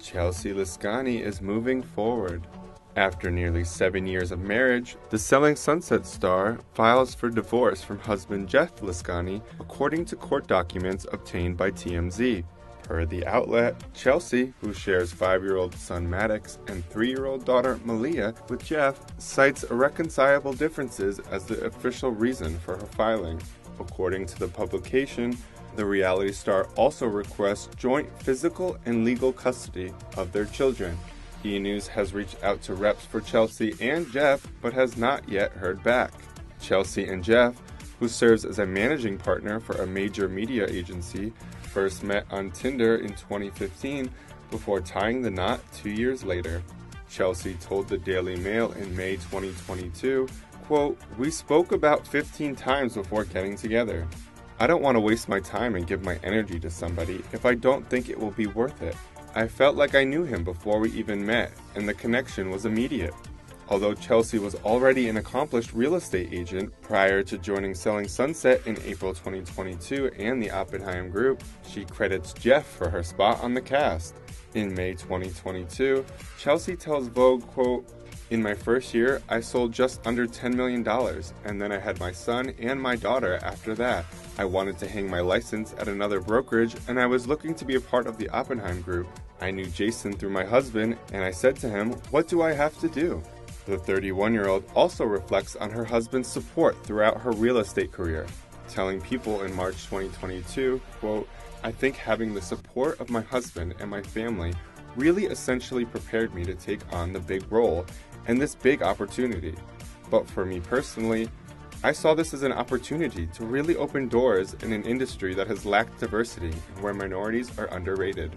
Chelsea Lazkani is moving forward. After nearly 7 years of marriage, the Selling Sunset star files for divorce from husband Jeff Lazkani, according to court documents obtained by TMZ. Per the outlet, Chelsea, who shares 5-year-old son Maddox and 3-year-old daughter Malia with Jeff, cites irreconcilable differences as the official reason for her filing. According to the publication, the reality star also requests joint physical and legal custody of their children. E! News has reached out to reps for Chelsea and Jeff, but has not yet heard back. Chelsea and Jeff, who serves as a managing partner for a major media agency, first met on Tinder in 2015 before tying the knot 2 years later. Chelsea told the Daily Mail in May 2022, quote, "We spoke about 15 times before getting together. I don't want to waste my time and give my energy to somebody if I don't think it will be worth it. I felt like I knew him before we even met, and the connection was immediate." Although Chelsea was already an accomplished real estate agent prior to joining Selling Sunset in April 2022 and the Oppenheim Group, she credits Jeff for her spot on the cast. In May 2022, Chelsea tells Vogue, quote, "In my first year, I sold just under $10 million, and then I had my son and my daughter after that. I wanted to hang my license at another brokerage, and I was looking to be a part of the Oppenheim Group. I knew Jason through my husband, and I said to him, 'What do I have to do?'" The 31-year-old also reflects on her husband's support throughout her real estate career, telling People in March 2022, quote, "I think having the support of my husband and my family really essentially prepared me to take on the big role and this big opportunity. But for me personally, I saw this as an opportunity to really open doors in an industry that has lacked diversity and where minorities are underrated."